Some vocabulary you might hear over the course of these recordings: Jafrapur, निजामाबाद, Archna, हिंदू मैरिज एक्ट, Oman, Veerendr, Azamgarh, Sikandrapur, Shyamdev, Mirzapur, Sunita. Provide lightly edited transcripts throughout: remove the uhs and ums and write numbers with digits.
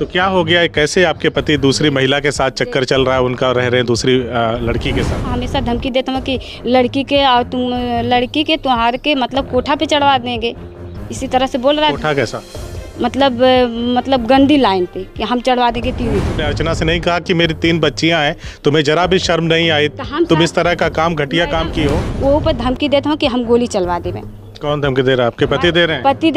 तो क्या हो गया है, कैसे आपके पति दूसरी महिला के साथ चक्कर चल रहा है उनका, रह रहे हैं दूसरी लड़की के साथ? हमेशा धमकी देता हूँ कि लड़की के और तुम लड़की के तुम्हारे के मतलब कोठा पे चढ़वा देंगे, इसी तरह से बोल रहा है। कोठा कैसा? मतलब गंदी लाइन पे कि हम चढ़वा देंगे तीनों। अर्चना से नहीं कहा कि मेरी 3 बच्चियां हैं, तुम्हें जरा भी शर्म नहीं आई, तुम इस तरह का काम घटिया काम की हो? वो ऊपर धमकी देता हूँ कि हम गोली चलवा देंगे। कौन धमकी दे रहा है? आपके पति दे रहे हैं? पति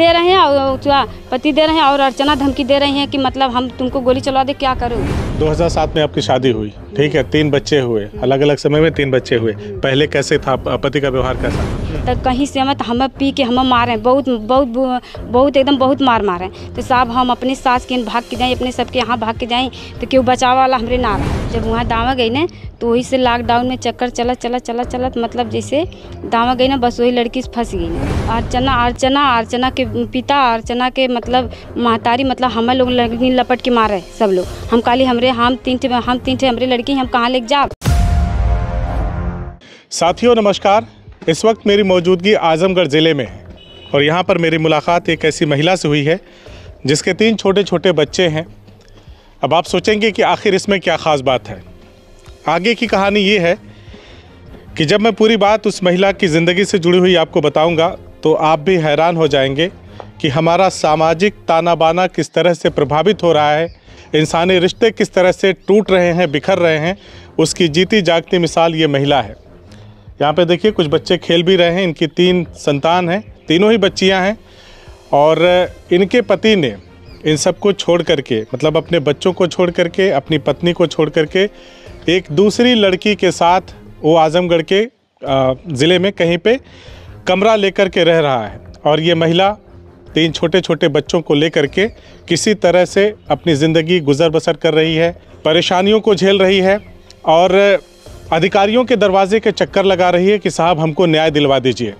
दे रहे हैं और अर्चना धमकी दे रही हैं कि मतलब हम तुमको गोली चलवा दे, क्या करोगे? 2007 में आपकी शादी हुई, ठीक है, 3 बच्चे हुए, अलग अलग समय में 3 बच्चे हुए। पहले कैसे था पति का व्यवहार, कैसा था? तो कहीं से मत हम पी के हम मारे, बहुत बहुत बहुत एकदम बहुत मार मारे। तो साहब हम अपने सास के भाग के जाएँ, अपने सबके यहाँ भाग के जाएँ तो क्यों बचाव वाला हमरे ना रहा। जब वहाँ दावा गई ना तो वही से लॉकडाउन में चक्कर चला चला चला चला मतलब जैसे दावा गई ना, बस वही लड़की फंस गई ना। अर्चना के पिता, अर्चना के मतलब महतारी, मतलब हमें लोग लड़की लपट के मारे सब लोग। हम काली हमरे हम तीन थे हमरे लड़की, हम कहाँ ले जा। साथियों नमस्कार, इस वक्त मेरी मौजूदगी आजमगढ़ ज़िले में है और यहाँ पर मेरी मुलाकात एक ऐसी महिला से हुई है जिसके 3 छोटे छोटे बच्चे हैं। अब आप सोचेंगे कि आखिर इसमें क्या ख़ास बात है। आगे की कहानी ये है कि जब मैं पूरी बात उस महिला की ज़िंदगी से जुड़ी हुई आपको बताऊंगा तो आप भी हैरान हो जाएंगे कि हमारा सामाजिक ताना बाना किस तरह से प्रभावित हो रहा है, इंसानी रिश्ते किस तरह से टूट रहे हैं, बिखर रहे हैं। उसकी जीती जागती मिसाल ये महिला है। यहाँ पे देखिए कुछ बच्चे खेल भी रहे हैं। इनकी 3 संतान हैं, तीनों ही बच्चियाँ हैं और इनके पति ने इन सबको छोड़ करके, मतलब अपने बच्चों को छोड़ करके, अपनी पत्नी को छोड़ करके एक दूसरी लड़की के साथ वो आजमगढ़ के ज़िले में कहीं पे कमरा लेकर के रह रहा है। और ये महिला 3 छोटे छोटे बच्चों को लेकर के किसी तरह से अपनी ज़िंदगी गुजर बसर कर रही है, परेशानियों को झेल रही है और अधिकारियों के दरवाजे के चक्कर लगा रही है कि साहब हमको न्याय दिलवा दीजिए।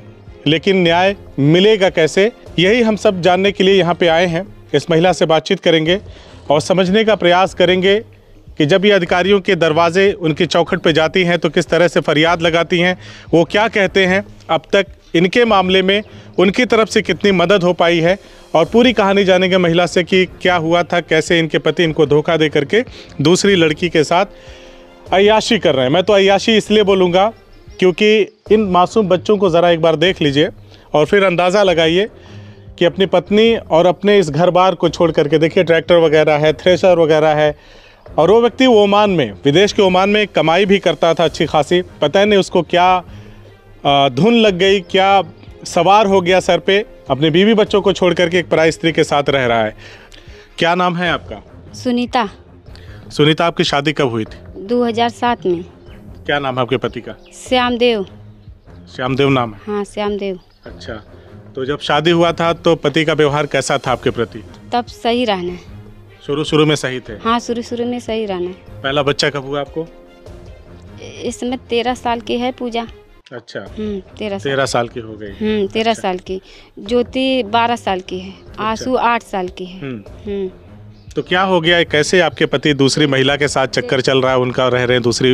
लेकिन न्याय मिलेगा कैसे, यही हम सब जानने के लिए यहाँ पे आए हैं। इस महिला से बातचीत करेंगे और समझने का प्रयास करेंगे कि जब ये अधिकारियों के दरवाजे उनकी चौखट पे जाती हैं तो किस तरह से फरियाद लगाती हैं, वो क्या कहते हैं, अब तक इनके मामले में उनकी तरफ से कितनी मदद हो पाई है। और पूरी कहानी जानेंगे महिला से कि क्या हुआ था, कैसे इनके पति इनको धोखा दे करके दूसरी लड़की के साथ अय्याशी कर रहे हैं। मैं तो अय्याशी इसलिए बोलूँगा क्योंकि इन मासूम बच्चों को ज़रा एक बार देख लीजिए और फिर अंदाज़ा लगाइए कि अपनी पत्नी और अपने इस घर बार को छोड़ करके। देखिए ट्रैक्टर वगैरह है, थ्रेशर वगैरह है और वो व्यक्ति ओमान में, विदेश के ओमान में कमाई भी करता था अच्छी खासी। पता नहीं उसको क्या धुन लग गई, क्या सवार हो गया सर पे, अपने बीवी बच्चों को छोड़ करके एक पराई स्त्री के साथ रह रहा है। क्या नाम है आपका? सुनीता। सुनीता, आपकी शादी कब हुई थी? 2007 में। क्या नाम है आपके पति का? श्यामदेव। श्यामदेव नाम है? हाँ, श्यामदेव। अच्छा, तो जब शादी हुआ था तो पति का व्यवहार कैसा था आपके प्रति? तब सही रहना, शुरू में सही थे? हाँ, शुरू में सही रहना। पहला बच्चा कब हुआ आपको? इसमें 13 साल की है पूजा। अच्छा, 13 साल की हो गई। 13 अच्छा। साल की ज्योति 12 साल की है। अच्छा। आंसू 8 साल की है। तो क्या हो गया है, कैसे आपके पति दूसरी महिला के साथ चक्कर चल रहा है उनका, रह रहे हैं दूसरी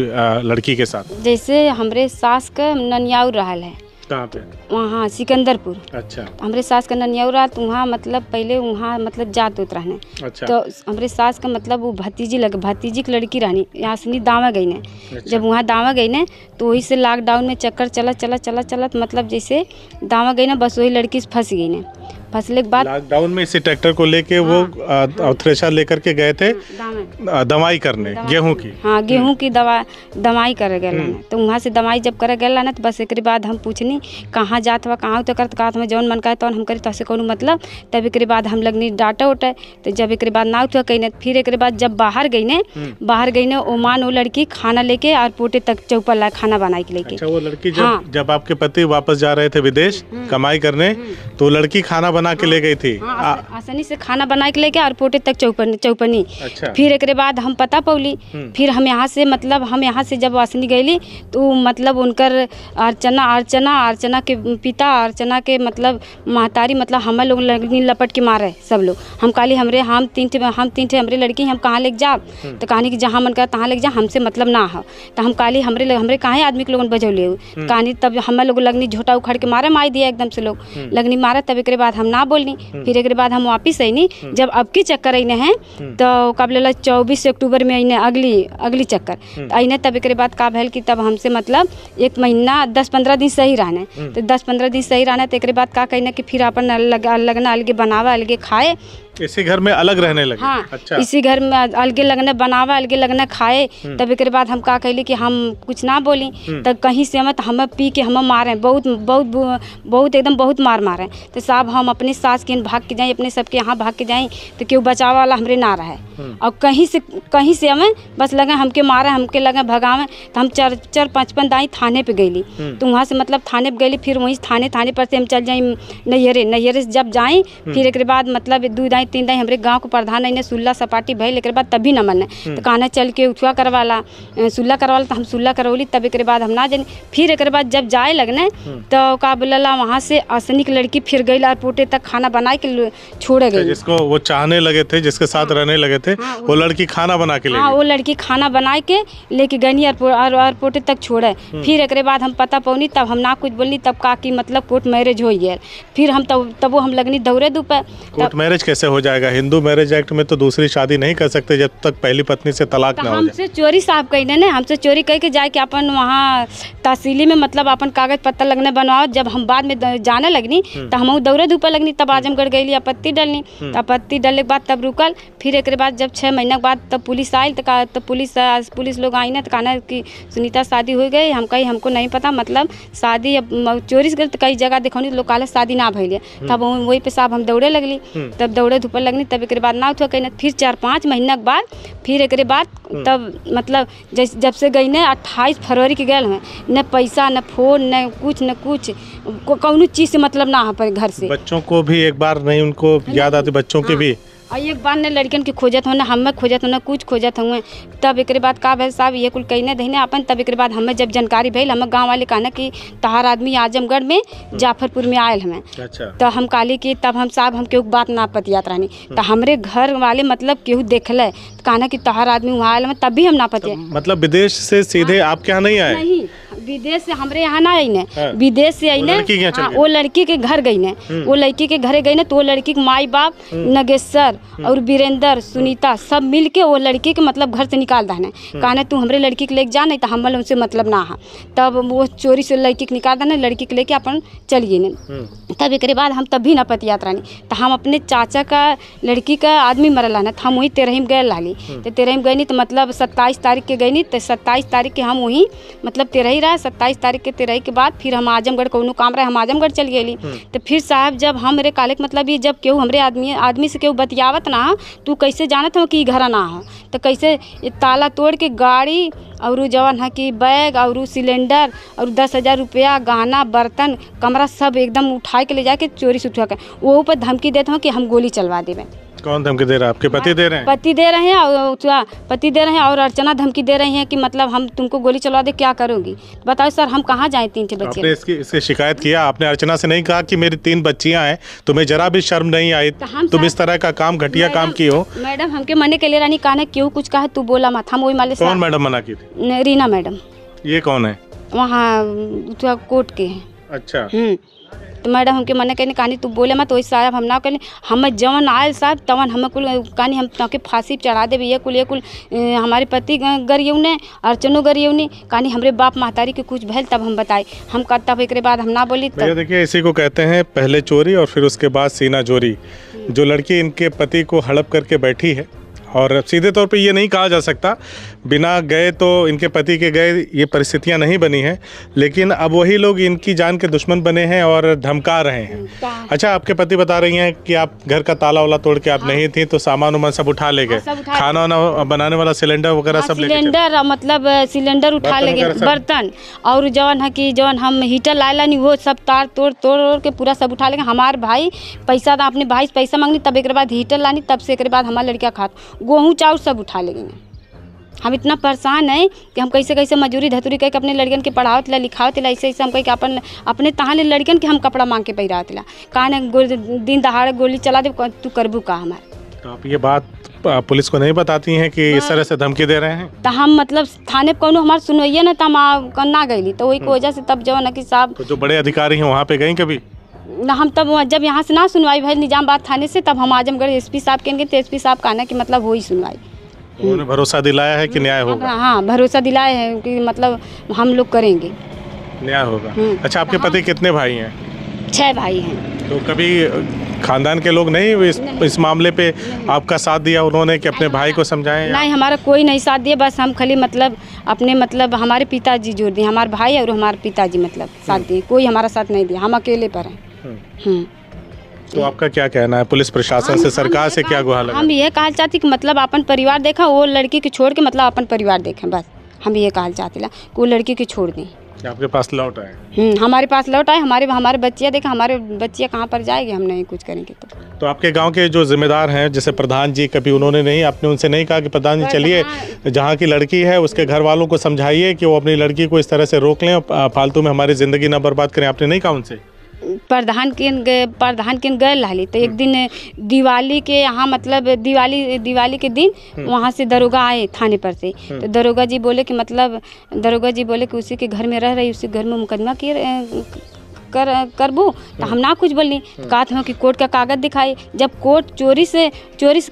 लड़की के साथ? जैसे हमारे सास का ननियाऊ रहा है। कहाँ पे? वहाँ सिकंदरपुर। अच्छा। हमरे सास का ननियौरा तो वहाँ मतलब पहले वहाँ मतलब जात उत रहने। अच्छा। तो हमरे सास का मतलब वो भतीजी की लड़की रहनी, यहाँ से नहीं दावा गई ने। अच्छा। जब वहाँ दावा गई ने तो वही से लॉकडाउन में चक्कर चला चला चला चला मतलब जैसे दावा गई ना, बस वही लड़की फंस गई ने। फसले के बाद लॉकडाउन में इसी ट्रैक्टर को लेके वो थ्रेशर लेकर के गए थे दवाई करने, गेहूं की। हाँ, गेहूं की दवाई करे गए। तो वहाँ से दवाई जब करे गए ना तो बस एक बाद हम पूछनी कहाँ जात हुआ कहाँ तो करत में जौन मन का तौन हम करी तोसे कोनो मतलब। तब एक बाद हम लगनी डाटा उठे तो जब एक बाद ना उठा कहीं, फिर एक बाद जब बाहर गई ने ओमान वो लड़की खाना लेके और पोटे तक चौपर ला खाना बनाई के लेके। वो लड़की जब आपके पति वापस जा रहे थे विदेश कमाई करने तो लड़की खाना बना के ले गई थी? हाँ, आसानी से खाना बना के लेके और पोटे तक चौपनी। अच्छा। फिर एक बाद हम पता पौली, फिर हम यहाँ से मतलब हम यहाँ से जब आसनी गईली तो मतलब उनकर अर्चना के पिता, अर्चना के मतलब महतारी, मतलब हमें लोग लड़की लपट के मारे सब लोग। हम काली हमरे हम तीन थे हमरे लड़की, हम कहाँ ले जा। तो कहानी की जहाँ मन कर तहाँ ले जा, हमसे मतलब ना हो। तो हम काली हमरे कहाँ आदमी के लोगन बजौले कहानी। तब हमें लोग लगनी झोटा उखाड़ के मारे माई दिया एकदम से लोग लगनी मारा। तब एक बाद हम ना बोलनी। फिर एक बाद हम वापिस आईनी, जब अब की चक्कर अने हैं तो का बोले 24 अक्टूबर में अने अगली चक्कर अने। तब एक बाद का भल कि तब हमसे मतलब एक महीना 10-15 दिन सही रहने, तो 10-15 दिन सही रहने तो एक बाद का कहना कि फिर अपन लगना अलगे बनावा अलगे खाए, इसी घर में अलग रहने लगे। हाँ, अच्छा। इसी घर में अलगे लगने बनावा अलगे लगने खाए। तब एक बाद हम का कहली कि हम कुछ ना बोली, तब कहीं से मत हमें पी के हमें मारे, बहुत बहुत बहुत एकदम बहुत मार मारे। तो साहब हम अपने सास के भाग के जाएं, अपने सबके यहाँ भाग के जाएं तो क्यों बचाव वाला हमरे ना रहे। और कहीं से हमें बस लगे हमके मारे, हमके लगे भगावें। तो हम 4-4-5-5 दाई थाने पर गईली, तो वहाँ से मतलब थाने पर गईली। फिर वहीं थाने पर से हम चल जाएँ नैहरे। जब जाएँ फिर एक बाद मतलब 2 दाई 3 दाई हमरे गांव के प्रधान ने सुल्ला सपाटी भैल। एक बाद तभी न मन तो कहना चल के उठुआ करवाला सुल्ला करवाला, तो हम सुल्ला करवली। तब एक बाद हम ना जानी। फिर एक बाद जब जाए लगने तो का बोला वहाँ से असनिक लड़की फिर गई और पोटे तक खाना बना के छोड़े गई, जिसको वो चाहने लगे थे, जिसके साथ रहने लगे थे। वो लड़की खाना बना के, हाँ वो लड़की खाना बना के लेके गई और पोटे तक छोड़े। फिर एक बाद हम पता पौनी, तब हम ना कुछ बोलनी। तब का कि मतलब कोर्ट मैरिज हो गया। फिर हम तब हम लगनी दौड़े दुपहर। कोर्ट मैरिज कैसे हो जाएगा? हिंदू मैरिज एक्ट में तो दूसरी शादी नहीं कर सकते जब तक पहली पत्नी से तलाक ना हो। हमसे चोरी साहब कहने ने, हमसे चोरी कह के जाए कि अपन वहाँ तहसीली में मतलब अपन कागज पत्तर लगने बनवाओ। जब हम बाद में जाने लगनी तो हम दौरे धूपे लगनी। तब आजमगढ़ गई आपत्ति डालनी, तो आपत्ति डालने के बाद तब रुकल। फिर एक बाद जब 6 महीने के बाद तब पुलिस आयल, तो पुलिस लोग आई ना तो कहना कि सुनीता शादी हो गई। हम कही हमको नहीं पता, मतलब शादी अब चोरी गई। तो कई जगह देखनी लोग कहा शादी ना भैल। तब वही पे साहब हम दौड़े लगली, तब दौड़े पर लगनी। तब एक बाद ना उठा कहीं। फिर 4-5 महीना के बाद फिर एक बाद तब मतलब जब से गई ने 28 फरवरी के गए हैं। न पैसा न फोन न कुछ कौन चीज़ से मतलब ना है पर घर से। बच्चों को भी एक बार नहीं उनको याद आती, बच्चों के भी। और एक बार न लड़कियन के खोजत हो, न हमें खोजत हो, न कुछ खोजत हुए। तब एक बाद का भैल साहब ये कुल कहीं दहीने अपन। तब एक बाद हमें जब जानकारी भैल, हमें गांव वाले कहना कि तहार आदमी आजमगढ़ में जाफरपुर में आयल हमें। अच्छा। तो हम काली कि तब हम साहब हम केहू बात ना पतियात रहनी। तो हमारे घर वाले मतलब केहू देखले तो कहना कि तहार आदमी वहाँ आयल हमें। तब भी हम ना पतिया, मतलब विदेश से सीधे आपके यहाँ नहीं आए? नहीं, विदेश से हमारे यहाँ ना आई ने, विदेश से आई ने। वो लड़की के घर गई ने, वो लड़की के घरे गई ने। तो वो लड़की के माई बाप नगेश और वीरेंद्र सुनीता सब मिलके वो लड़की के मतलब घर से निकाल देने। कहना तू हमरे लड़की के लेके जा, नहीं तो हमल उनसे मतलब ना है। तब वो चोरी से लड़की के निकाल देने, लड़की के लेके अपन चलिए ने। तब एक बाद हम तब भी ना पतियात रानी। तो हम अपने चाचा का लड़की का आदमी मरल रहना, हम वहीं तेरहिम गए लाली। तो तेरहिम गई नहीं तो मतलब 27 तारीख के गई नहीं, तो 27 तारीख के हम वहीं मतलब तेरही रहा। 27 तारीख के तेरही के बाद फिर हम आजमगढ़ कोनो काम रहे, हम आजमगढ़ चली गई। तो फिर साहब जब हम मेरे काले मतलब ये जब केहू हमरे आदमी से केहू बतिया आवत ना, तू कैसे जानत हो कि घर ना हो? तो कैसे ताला तोड़ के गाड़ी और जवन है कि बैग और सिलेंडर और 10,000 रुपया गहना बर्तन कमरा सब एकदम उठा के ले जाके चोरी से उठा के वो ऊपर धमकी देते हो कि हम गोली चलवा देवे। कौन धमकी दे रहा है? आपके पति दे रहे हैं? पति दे रहे हैं और पति दे रहे हैं और अर्चना धमकी दे रही हैं कि मतलब हम तुमको गोली चलवा दे, क्या करोगी बताओ सर, हम कहाँ जाएं 3 बच्चे। आपने इसकी शिकायत किया? आपने अर्चना से नहीं कहा कि मेरी 3 बच्चियाँ हैं, तुम्हें जरा भी शर्म नहीं आई, तुम इस तरह का काम घटिया काम की हो? मैडम हमके मने के लिए रानी कहना क्यों कुछ कहा तू बोला मत, हम वही माले। कौन मैडम मना की थी? रीना मैडम। ये कौन है? वहाँ कोर्ट के हैं। अच्छा। तो मैडम हमके मना कहने कहानी तू बोले मत, वही साहब हम ना कहने। हमें जवन आयल साहब तवन हमें कुल कहानी हम तोके फांसी चढ़ा देवे। ये कुल हमारे पति गरियऊ ने अर्चनो गरियऊ ने कहानी हमरे बाप महतारी के कुछ भैल। तब हम बताए हम का। तब एक बाद हम ना बोली। देखिए इसी को कहते हैं पहले चोरी और फिर उसके बाद सीना जोरी। जो लड़की इनके पति को हड़प करके बैठी है, और सीधे तौर पे ये नहीं कहा जा सकता बिना गए तो इनके पति के गए ये परिस्थितियां नहीं बनी हैं, लेकिन अब वही लोग इनकी जान के दुश्मन बने हैं और धमका रहे हैं। अच्छा, आपके पति बता रही हैं कि आप घर का ताला वाला तोड़ के आप नहीं थी तो सामान उमान सब उठा ले गए, खाना वाना बनाने वाला सिलेंडर वगैरह सब, सिलेंडर मतलब सिलेंडर उठा ले गए, बर्तन और जौन है कि जौन हम हीटर लाला नहीं वो सब तार तोड़ तोड़ के पूरा सब उठा ले गए। हमारे भाई पैसा था, अपने भाई से पैसा मांगनी। तब एक बाद हीटर लानी, तब से एक बाद हमारा लड़का खा गेहूँ चाउर सब उठा ले गए। हम इतना परेशान हैं कि हम कैसे कैसे मजदूरी धतूरी करके अपने लड़कियन के पढ़ावत ला लिखावत ला। ऐसे ऐसे हम कह के अपन अपने तहाने लड़कियन के हम कपड़ा मांग के पहिरावत ला। कहा दिन दहाड़े गोली चला दे तू करबू का हमारे। तो आप ये बात पुलिस को नहीं बताती हैं कि इस तरह से धमकी दे रहे हैं? तो हम मतलब थाने पर कोनो हमारे सुनवाइए ना, तो हम ना गई। तो वही वजह से तब जो ना कि साहब जो बड़े अधिकारी हैं वहाँ पे गए कभी? हम तब जब यहाँ से ना सुनवाई भाई निजामाबाद थाने से, तब हम आजमगढ़ एसपी साहब के तो एसपी साहब कहना कि मतलब हो ही सुनवाई, उन्होंने भरोसा दिलाया है कि न्याय होगा। हाँ भरोसा दिलाया है कि मतलब हम लोग करेंगे, न्याय होगा। अच्छा आपके पति कितने भाई हैं? 6 भाई हैं। तो कभी खानदान के लोग नहीं इस मामले पे आपका साथ दिया उन्होंने कि अपने भाई को समझाएं? नहीं हमारा कोई नहीं साथ दिया, बस हम खाली मतलब अपने मतलब हमारे पिताजी जोड़ दिए, हमारे भाई और हमारे पिताजी मतलब साथ दिए, कोई हमारा साथ नहीं दिया, हम अकेले पर हैं। तो आपका क्या कहना है पुलिस प्रशासन से, सरकार से क्या गुहार लगा? हम ये कहना चाहती कि मतलब अपन परिवार देखा, वो लड़की को छोड़ के मतलब अपन परिवार देखें, बस हम ये कहना चाहती ला वो लड़की को छोड़ दें। आपके पास लौट आए? हमारे पास लौट आए, हमारे बच्चियाँ देखा, हमारे बच्चियाँ कहाँ पर जाएगी, हम नहीं कुछ करेंगे। तो आपके गांव के जो जिम्मेदार हैं जैसे प्रधान जी, कभी उन्होंने नहीं, आपने उनसे नहीं कहा कि प्रधान जी चलिए जहाँ की लड़की है उसके घर वालों को समझाइए कि वो अपनी लड़की को इस तरह से रोक लें और फालतू में हमारी ज़िंदगी ना बर्बाद करें, आपने नहीं कहा उनसे? प्रधान किन गए लाली तो एक दिन दिवाली के यहाँ मतलब दिवाली के दिन वहाँ से दरोगा आए थाने पर से, तो दरोगा जी बोले कि उसी के घर में रह रही, उसी घर में मुकदमा करबू तो हम ना कुछ बोली, तो कहते हैं कि कोर्ट का कागज़ दिखाई, जब कोर्ट चोरी से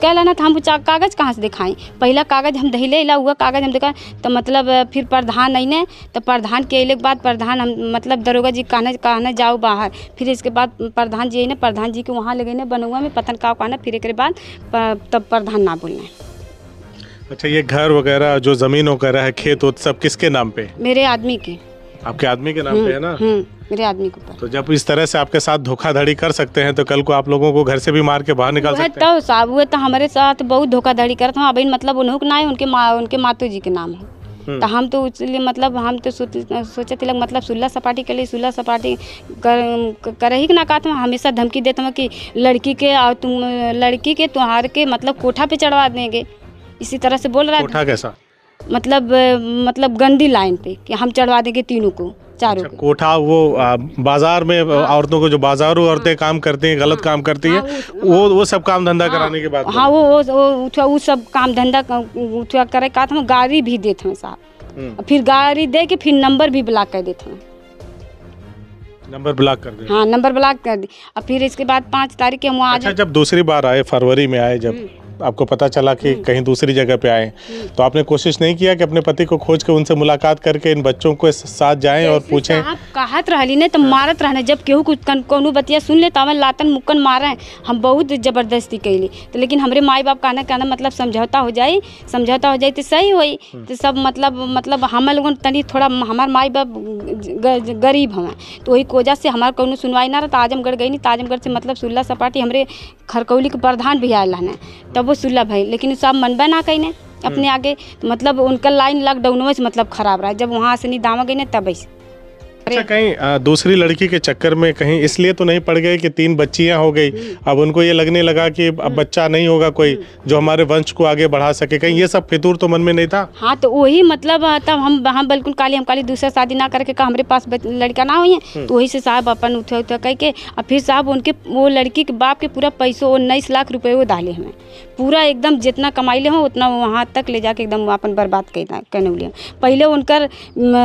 कह लाना था, हम कागज़ कहाँ से दिखाएं, पहला कागज़ हम दहिले ला हुआ कागज़ हम दिखाएं, तो मतलब फिर प्रधान नहीं ने, तो प्रधान के अले के बाद प्रधान हम मतलब दरोगा जी कहना जाओ बाहर, फिर इसके बाद प्रधान जी ने प्रधान जी के वहाँ ले गए बनौआ में पतन का कहना, फिर एक बाद तब प्रधान ना बोलना। अच्छा ये घर वगैरह जो ज़मीन वगैरह है खेत वो सब किसके नाम पे? मेरे आदमी के। आपके आदमी के नाम पे है ना? मेरे आदमी के ऊपर। तो जब इस तरह से आपके साथ धोखाधड़ी कर सकते हैं तो कल को आप लोगों को घर से भी मार के बाहर निकाल सकते हैं। तो साहब वो तो हमारे साथ बहुत धोखाधड़ी करता हूँ, अब मतलब उन्होंने ना है उनके मातू जी के नाम है, तो हम तो इसलिए मतलब हम तो सोचे थे मतलब सुल्ला सपाटी कर ही ना, कहता हूँ हमेशा धमकी देता हूँ कि लड़की के त्योहार के मतलब कोठा पे चढ़वा देंगे, इसी तरह से बोल रहा है। कोठा कैसा? मतलब गंदी लाइन पे कि हम चढ़वा देंगे तीनों को चारों को। कोठा वो बाजार में औरतों को जो बाजारू औरतें काम करती हैं, गलत काम करती हैं, वो सब काम धंधा कराने के बाद। हाँ वो सब काम धंधा उठा करे, कहते हैं गाड़ी भी देते हैं साहब, फिर गाड़ी दे के फिर नंबर भी ब्लॉक कर देते हैं। नंबर ब्लॉक कर दिया? हाँ नंबर ब्लॉक कर दी। अब फिर इसके बाद 5 तारीख के हम वहाँ। अच्छा जब दूसरी बार आए फरवरी में आए, जब आपको पता चला कि कहीं दूसरी जगह पे आए, तो आपने कोशिश नहीं किया कि अपने पति को खोज के उनसे मुलाकात करके इन बच्चों को साथ जाएं और पूछें? आप कहत रहली ने तो मारत रहना, जब केहू कुछ कोनो बतिया सुन ले तो हमें लातन मुक्कन मारे, हम बहुत ज़बरदस्ती कैली तो, लेकिन हमारे माई बाप कहना मतलब समझौता हो जाए तो सही होई, तो सब मतलब हम लोगों तनी थोड़ा हमारे माई बाप गरीब हमें, तो वही कोजा से हमारे कोनो सुनवाई ना रहा, तो आजमगढ़ गई नहीं। आजमगढ़ से मतलब सुल्ला सपाटी हमारे खरकौली के प्रधान भी आए रहने, तब वो सुलभ है, लेकिन सब मनबा ना कहीं ने अपने आगे, मतलब उनका लाइन लॉकडाउन से मतलब खराब रहा, जब वहाँ से नहीं दावा गई ना तब ऐसे। अच्छा कहीं दूसरी लड़की के चक्कर में कहीं इसलिए तो नहीं पड़ गए कि 3 बच्चियाँ हो गई, अब उनको ये लगने लगा कि अब बच्चा नहीं होगा कोई जो हमारे वंश को आगे बढ़ा सके, कहीं ये सब फितूर तो मन में नहीं था? हाँ तो वही मतलब तब हम बिल्कुल हम काली दूसरा शादी ना करके कहा हमारे पास लड़का ना हुई है, तो वही से साहब अपन उठा करके, और फिर साहब उनके वो लड़की के बाप के पूरा पैसों 19 लाख रुपये वो डाले हमें, पूरा एकदम जितना कमाई ले हों उतना वहाँ तक ले जाके एकदम अपन बर्बाद करने लिए। पहले उनका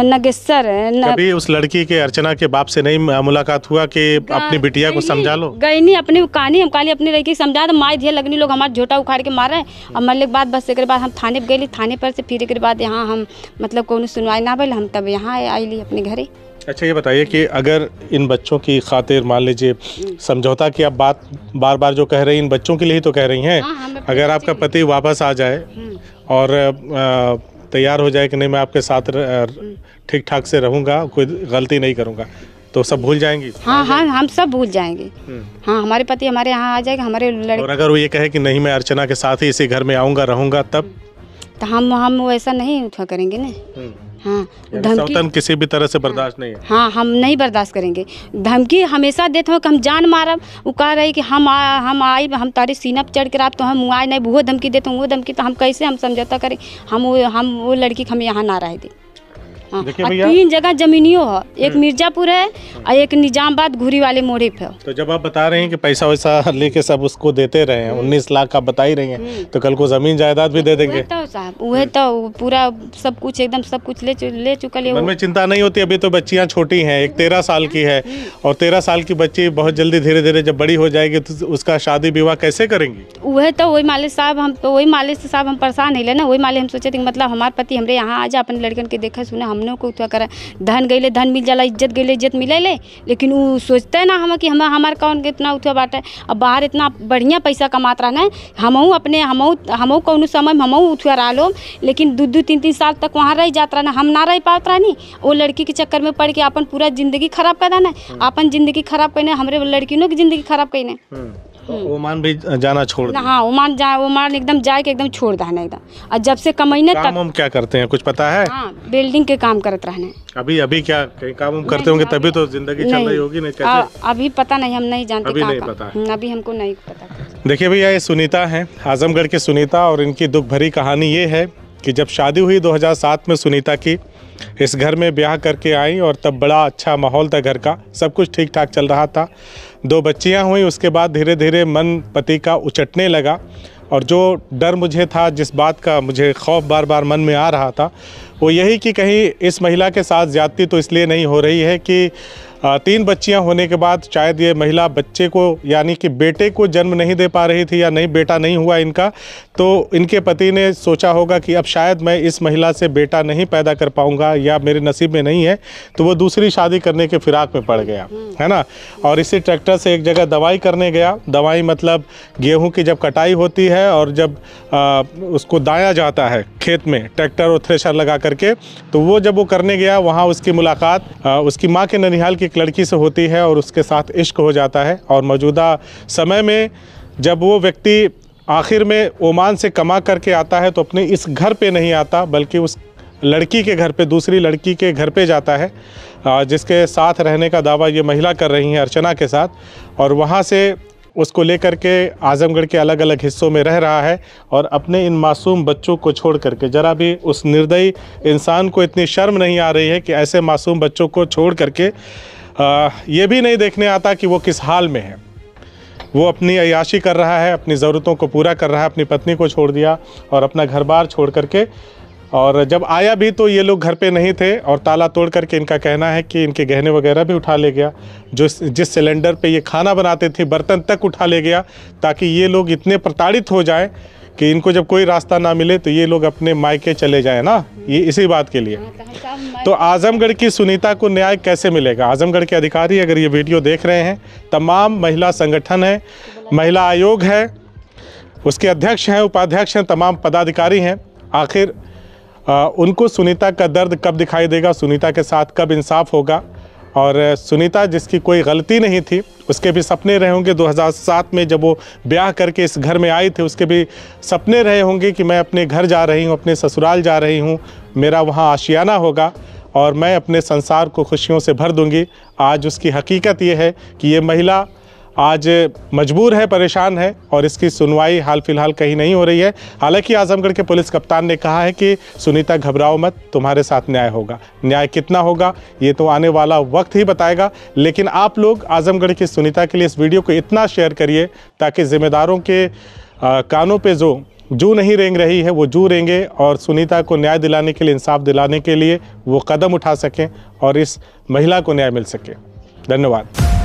नागेश के अर्चना के बाप से नहीं मुलाकात हुआ कि अपनी बिटिया को समझा लो? गई नहीं, अपने कहानी हम काली अपने लड़की समझा दो, माई धिया लगनी लोग हमारा झोटा उखाड़ के मारे और मरने के बाद बस एक बार हम थाने पर गए, थाने पर से फिर एक बाद यहाँ हम मतलब कोनो सुनवाई ना भले, हम तब यहाँ आईली अपने घरे। अच्छा ये बताइए कि अगर इन बच्चों की खातिर मान लीजिए समझौता की आप बात बार बार जो कह रही हैं इन बच्चों के लिए ही तो कह रही हैं, अगर आपका पति वापस आ जाए और तैयार हो जाए कि नहीं मैं आपके साथ ठीक ठाक से रहूँगा, कोई गलती नहीं करूँगा, तो सब भूल जाएंगी? हाँ हम सब भूल जाएंगे, हाँ हमारे पति हमारे यहाँ आ जाएगा हमारे लड़के। और अगर वो ये कहे कि नहीं मैं अर्चना के साथ ही इसी घर में आऊँगा रहूँगा, तब तो हम वैसा नहीं उठा करेंगे ना। हाँ धमकी किसी भी तरह से बर्दाश्त नहीं है? हाँ हम नहीं बर्दाश्त करेंगे, धमकी हमेशा देते हो कि हम जान मारब, वो कह रही कि हम तारी सीना पर चढ़ के राब तो हम आए नहीं, वो धमकी देते हो वो धमकी, तो हम कैसे हम समझौता करें, हम वो लड़की को हम यहाँ ना रह दें। भैया 3 जगह जमीनियों है, एक मिर्जापुर है और एक निजामाबाद घुरी वाले मोड़े पे। तो जब आप बता रहे हैं कि पैसा वैसा लेके सब उसको देते रहे हैं, 19 लाख का बता ही रहे हैं, तो कल को जमीन जायदाद भी दे देंगे साहब? वह तो पूरा सब कुछ एकदम सब कुछ ले चुका है। मन में चिंता नहीं होती? अभी तो बच्चियाँ छोटी हैं, एक 13 साल की है, और 13 साल की बच्ची बहुत जल्दी धीरे धीरे जब बड़ी हो जाएगी तो उसका शादी विवाह कैसे करेंगी? वह तो वही माले साहब, हम तो वही माले से साहब हम परेशान है ना, वही माले हम सोचे थे मतलब हमारे पति हमरे यहाँ आ जा अपन लड़कन के देखा सुना हमने को तो करा, धन गए धन मिल जाला, इज्जत गए इज्जत मिले ले, लेकिन वो सोचते है ना हम कि हम हमारे कौन के इतना उठा बाटे, अब बाहर इतना बढ़िया पैसा कमात रहना, हमहूँ अपने हमहूँ कौन समय हमहूँ उठा रहा लो, लेकिन 2-3 साल तक वहाँ रह जात रहना, हम ना रह पात रहनी, वो लड़की के चक्कर में पड़ के अपन पूरा जिंदगी खराब कर देना, अपन जिंदगी खराब करने हमारे लड़कियों की जिंदगी खराब करने। ओमान भी जाना छोड़ दिया? हाँ ओमान एकदम जाए के एकदम छोड़ देना एकदम। और जब से कमाईने तक काम क्या करते हैं कुछ पता है? हाँ बिल्डिंग के काम करते रहने। अभी अभी क्या काम करते होंगे तभी तो जिंदगी चल रही होगी? नहीं अभी पता नहीं, हम नहीं जानते, अभी नहीं पता, अभी हमको नहीं पता। देखिए भैया ये सुनीता हैं, आजमगढ़ की सुनीता, और इनकी दुख भरी कहानी ये है कि जब शादी हुई 2007 में सुनीता की, इस घर में ब्याह करके आई और तब बड़ा अच्छा माहौल था घर का, सब कुछ ठीक ठाक चल रहा था, 2 बच्चियां हुईं, उसके बाद धीरे धीरे मन पति का उचटने लगा, और जो डर मुझे था, जिस बात का मुझे खौफ बार बार मन में आ रहा था, वो यही कि कहीं इस महिला के साथ ज़्यादती तो इसलिए नहीं हो रही है कि 3 बच्चियां होने के बाद शायद ये महिला बच्चे को यानी कि बेटे को जन्म नहीं दे पा रही थी, या नहीं बेटा नहीं हुआ इनका, तो इनके पति ने सोचा होगा कि अब शायद मैं इस महिला से बेटा नहीं पैदा कर पाऊंगा या मेरे नसीब में नहीं है, तो वो दूसरी शादी करने के फिराक में पड़ गया है ना। और इसी ट्रैक्टर से एक जगह दवाई करने गया, दवाई मतलब गेहूँ की जब कटाई होती है और जब उसको दाया जाता है खेत में ट्रैक्टर और थ्रेशर लगा करके, तो वो जब वो करने गया वहाँ उसकी मुलाकात उसकी माँ के ननिहाल की लड़की से होती है और उसके साथ इश्क हो जाता है। और मौजूदा समय में जब वो व्यक्ति आखिर में ओमान से कमा करके आता है तो अपने इस घर पे नहीं आता बल्कि उस लड़की के घर पे, दूसरी लड़की के घर पे जाता है, जिसके साथ रहने का दावा ये महिला कर रही हैं अर्चना के साथ, और वहाँ से उसको लेकर के आजमगढ़ के अलग अलग हिस्सों में रह रहा है, और अपने इन मासूम बच्चों को छोड़ करके, ज़रा भी उस निर्दयी इंसान को इतनी शर्म नहीं आ रही है कि ऐसे मासूम बच्चों को छोड़ करके ये भी नहीं देखने आता कि वो किस हाल में है। वो अपनी अय्याशी कर रहा है, अपनी ज़रूरतों को पूरा कर रहा है, अपनी पत्नी को छोड़ दिया और अपना घर बार छोड़ करके, और जब आया भी तो ये लोग घर पे नहीं थे और ताला तोड़ करके इनका कहना है कि इनके गहने वगैरह भी उठा ले गया, जो जिस सिलेंडर पे ये खाना बनाते थे बर्तन तक उठा ले गया, ताकि ये लोग इतने प्रताड़ित हो जाएं कि इनको जब कोई रास्ता ना मिले तो ये लोग अपने मायके चले जाएं ना, ये इसी बात के लिए। तो आजमगढ़ की सुनीता को न्याय कैसे मिलेगा? आजमगढ़ के अधिकारी अगर ये वीडियो देख रहे हैं, तमाम महिला संगठन है, महिला आयोग है, उसके अध्यक्ष हैं, उपाध्यक्ष हैं, तमाम पदाधिकारी हैं, आखिर उनको सुनीता का दर्द कब दिखाई देगा? सुनीता के साथ कब इंसाफ होगा? और सुनीता जिसकी कोई गलती नहीं थी, उसके भी सपने रहे होंगे 2007 में जब वो ब्याह करके इस घर में आई थी, उसके भी सपने रहे होंगे कि मैं अपने घर जा रही हूँ, अपने ससुराल जा रही हूँ, मेरा वहाँ आशियाना होगा और मैं अपने संसार को खुशियों से भर दूँगी। आज उसकी हकीकत ये है कि ये महिला आज मजबूर है, परेशान है, और इसकी सुनवाई हाल फिलहाल कहीं नहीं हो रही है। हालांकि आजमगढ़ के पुलिस कप्तान ने कहा है कि सुनीता घबराओ मत, तुम्हारे साथ न्याय होगा। न्याय कितना होगा ये तो आने वाला वक्त ही बताएगा, लेकिन आप लोग आजमगढ़ की सुनीता के लिए इस वीडियो को इतना शेयर करिए ताकि जिम्मेदारों के कानों पे जो नहीं रेंग रही है वो जू रेंगे, और सुनीता को न्याय दिलाने के लिए, इंसाफ दिलाने के लिए वो कदम उठा सकें और इस महिला को न्याय मिल सके। धन्यवाद।